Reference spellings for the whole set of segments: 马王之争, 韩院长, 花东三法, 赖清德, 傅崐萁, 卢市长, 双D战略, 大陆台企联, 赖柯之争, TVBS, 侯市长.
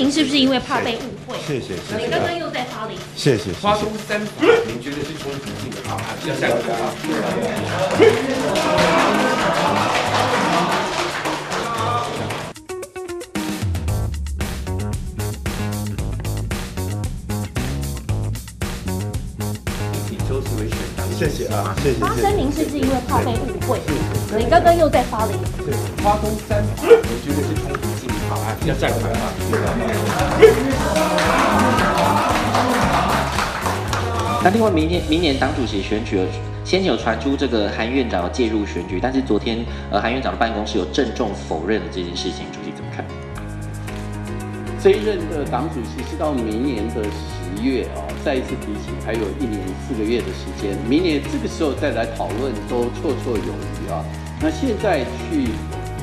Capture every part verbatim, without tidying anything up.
您是不是因为怕被误会？谢谢谢谢。你刚刚又在花莲。谢谢。花东三法，您觉得是冲突性的？好，要下一个啊。 谢谢啊，谢谢。花生您是不是因为怕被误会？你刚刚又在花莲。对，花东三法，我觉得是冲突性好啊，要站出来啊！那另外，明年明年党主席选举，先前有传出这个韩院长介入选举，但是昨天呃韩院长的办公室有郑重否认这件事情，主席怎么看？这一任的党主席是到明年的十月啊。 再一次提起，还有一年四个月的时间，明年这个时候再来讨论都绰绰有余啊。那现在去，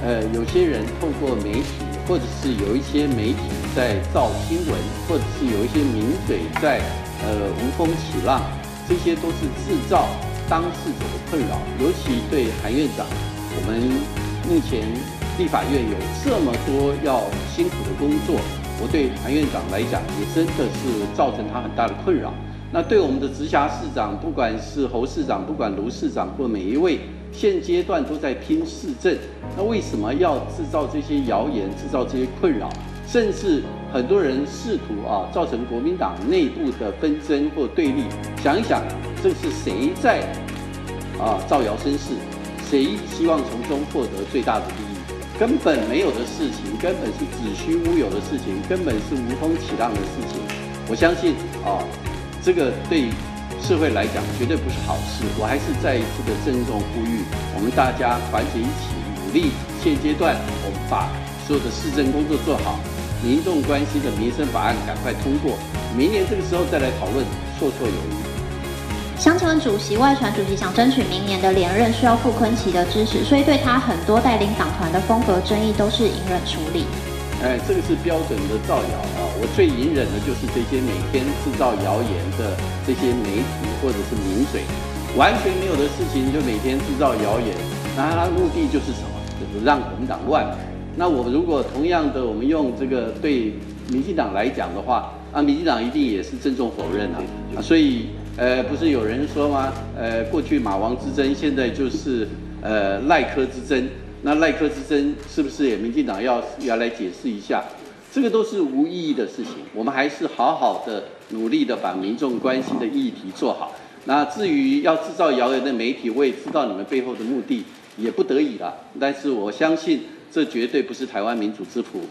呃，有些人透过媒体，或者是有一些媒体在造新闻，或者是有一些名嘴在呃无风起浪，这些都是制造当事者的困扰。尤其对韩院长，我们目前立法院有这么多要辛苦的工作。 我对韩院长来讲，也真的是造成他很大的困扰。那对我们的直辖市长，不管是侯市长，不管卢市长，或每一位，现阶段都在拼市政。那为什么要制造这些谣言，制造这些困扰？甚至很多人试图啊，造成国民党内部的纷争或对立。想一想，这是谁在啊造谣生事？谁希望从中获得最大的利益？ 根本没有的事情，根本是子虚乌有的事情，根本是无风起浪的事情。我相信啊、哦，这个对社会来讲绝对不是好事。我还是再一次的郑重呼吁，我们大家团结一起努力。现阶段我们把所有的市政工作做好，民众关心的民生法案赶快通过，明年这个时候再来讨论，绰绰有余。 想请问主席，外传主席想争取明年的连任，需要傅崐萁的支持，所以对他很多带领党团的风格争议都是隐忍处理。哎，这个是标准的造谣啊！我最隐忍的就是这些每天制造谣言的这些媒体或者是名嘴，完全没有的事情就每天制造谣言，那他的目的就是什么？就是让我们党乱。那我如果同样的，我们用这个对民进党来讲的话，啊，民进党一定也是郑重否认啊！啊所以。 呃，不是有人说吗？呃，过去马王之争，现在就是呃赖柯之争。那赖柯之争是不是也民进党要要来解释一下？这个都是无意义的事情。我们还是好好的努力的把民众关心的议题做好。那至于要制造谣言的媒体，我也知道你们背后的目的，也不得已啦。但是我相信，这绝对不是台湾民主之福。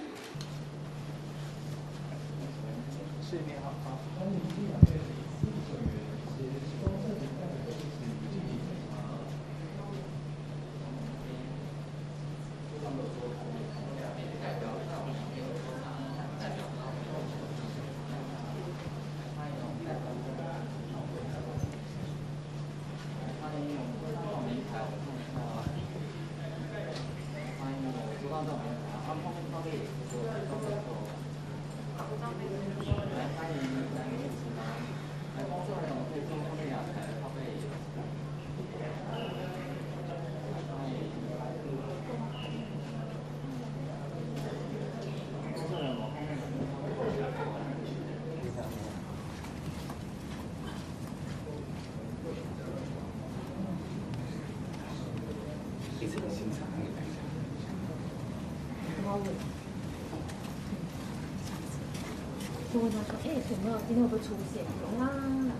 就问他说：“哎、欸，有没有今天有没有出现？有啊，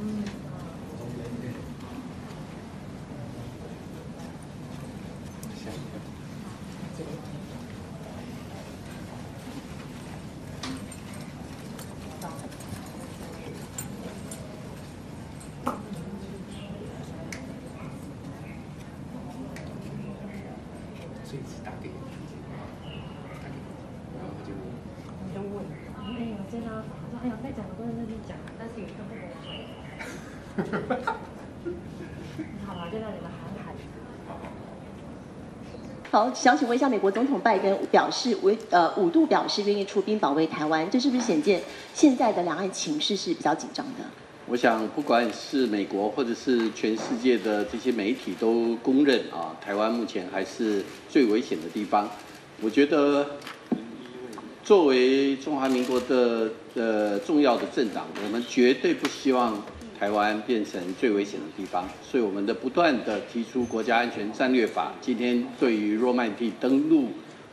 嗯。” 好，想请问一下，美国总统拜登表示为呃五度表示愿意出兵保卫台湾，这是不是显见现在的两岸情势是比较紧张的？我想，不管是美国或者是全世界的这些媒体都公认啊，台湾目前还是最危险的地方。我觉得作为中华民国的呃重要的政党，我们绝对不希望台湾变成最危险的地方，所以我们的不断的提出国家安全战略法。今天对于诺曼底登陆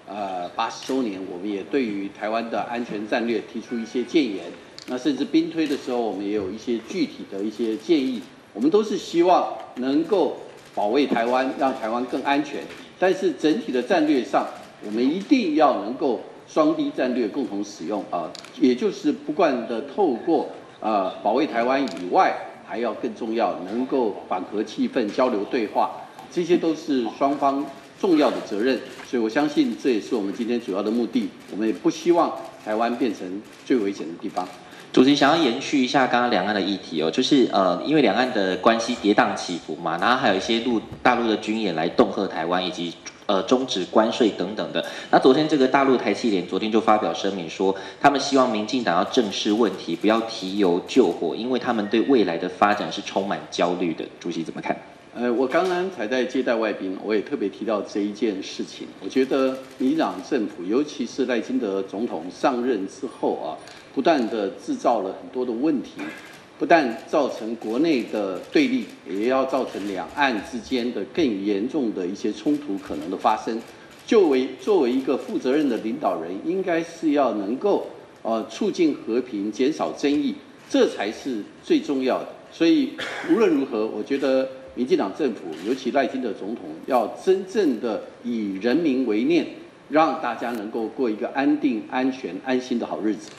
呃八十周年，我们也对于台湾的安全战略提出一些建言。那甚至兵推的时候，我们也有一些具体的一些建议。我们都是希望能够保卫台湾，让台湾更安全。但是整体的战略上，我们一定要能够双D战略共同使用啊，也就是不断的透过。 呃，保卫台湾以外，还要更重要，能够缓和气氛、交流对话，这些都是双方重要的责任。所以我相信，这也是我们今天主要的目的。我们也不希望台湾变成最危险的地方。 主席想要延续一下刚刚两岸的议题哦，就是呃，因为两岸的关系跌宕起伏嘛，然后还有一些陆大陆的军演来恫吓台湾，以及呃终止关税等等的。那昨天这个大陆台企联昨天就发表声明说，他们希望民进党要正视问题，不要提油救火，因为他们对未来的发展是充满焦虑的。主席怎么看？呃，我刚刚才在接待外宾，我也特别提到这一件事情。我觉得民进党政府，尤其是赖清德总统上任之后啊。 不断的制造了很多的问题，不但造成国内的对立，也要造成两岸之间的更严重的一些冲突可能的发生。作为作为一个负责任的领导人，应该是要能够呃促进和平，减少争议，这才是最重要的。所以无论如何，我觉得民进党政府，尤其赖清德总统，要真正的以人民为念，让大家能够过一个安定、安全、安心的好日子。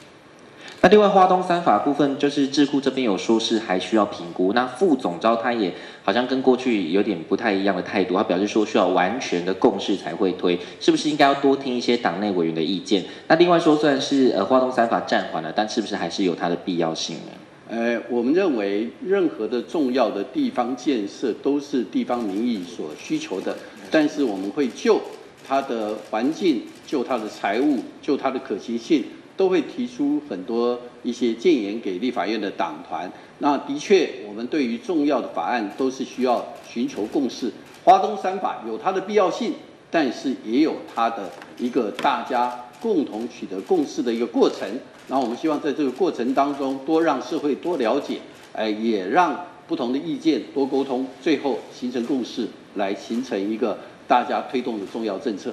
那另外，花东三法部分就是智库这边有说是还需要评估。那副总召他也好像跟过去有点不太一样的态度，他表示说需要完全的共识才会推，是不是应该要多听一些党内委员的意见？那另外说，虽然是呃花东三法暂缓了，但是不是还是有它的必要性呢？呃，我们认为任何的重要的地方建设都是地方民意所需求的，但是我们会就它的环境、就它的财务、就它的可行性。 都会提出很多一些建言给立法院的党团。那的确，我们对于重要的法案都是需要寻求共识。花东三法有它的必要性，但是也有它的一个大家共同取得共识的一个过程。然后我们希望在这个过程当中，多让社会多了解，哎、呃，也让不同的意见多沟通，最后形成共识，来形成一个大家推动的重要政策。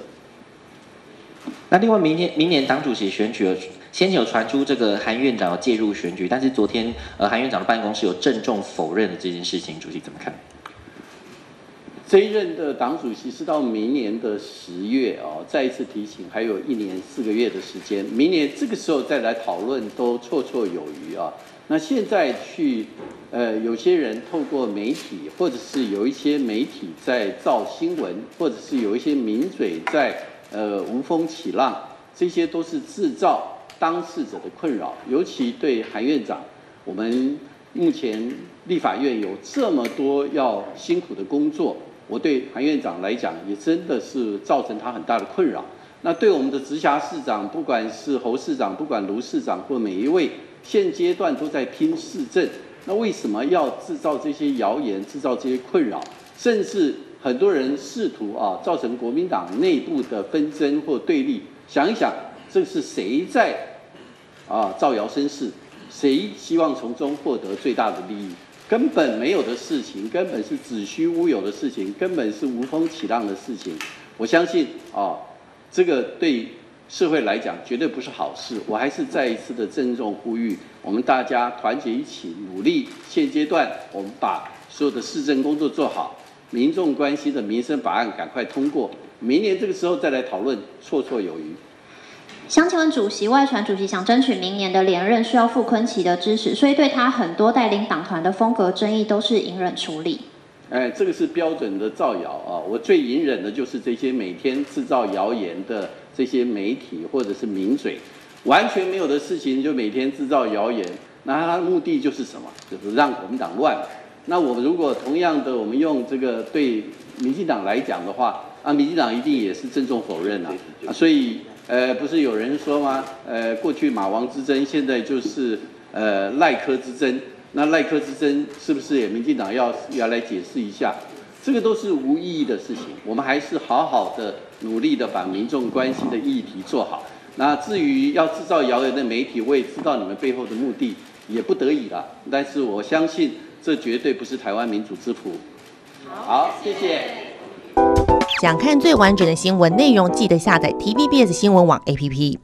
那另外，明年明年党主席选举，先前有传出这个韩院长要介入选举，但是昨天呃韩院长的办公室有郑重否认了这件事情，主席怎么看？这一任的党主席是到明年的十月哦，再一次提醒，还有一年四个月的时间，明年这个时候再来讨论都绰绰有余啊。那现在去呃，有些人透过媒体，或者是有一些媒体在造新闻，或者是有一些名嘴在。 呃，无风起浪，这些都是制造当事者的困扰，尤其对韩院长，我们目前立法院有这么多要辛苦的工作，我对韩院长来讲，也真的是造成他很大的困扰。那对我们的直辖市长，不管是侯市长，不管卢市长，或每一位，现阶段都在拼市政，那为什么要制造这些谣言，制造这些困扰，甚至？ 很多人试图啊造成国民党内部的纷争或对立，想一想，这是谁在啊造谣生事？谁希望从中获得最大的利益？根本没有的事情，根本是子虚乌有的事情，根本是无风起浪的事情。我相信啊，这个对社会来讲绝对不是好事。我还是再一次的郑重呼吁，我们大家团结一起努力。现阶段，我们把所有的市政工作做好。 民众关心的民生法案赶快通过，明年这个时候再来讨论，绰绰有余。想请问主席，外传主席想争取明年的连任，需要傅崐萁的支持，所以对他很多带领党团的风格争议都是隐忍处理。哎，这个是标准的造谣啊！我最隐忍的就是这些每天制造谣言的这些媒体或者是名嘴，完全没有的事情就每天制造谣言，那他的目的就是什么？就是让国民党乱。 那我们如果同样的，我们用这个对民进党来讲的话，啊，民进党一定也是郑重否认啊。啊所以，呃，不是有人说吗？呃，过去马王之争，现在就是呃赖柯之争。那赖柯之争是不是也民进党要要来解释一下？这个都是无意义的事情。我们还是好好的努力的把民众关心的议题做好。那至于要制造谣言的媒体，我也知道你们背后的目的，也不得已啦。但是我相信，这绝对不是台湾民主之福。好，谢谢。 想看最完整的新闻内容，记得下载 T V B S 新闻网 A P P。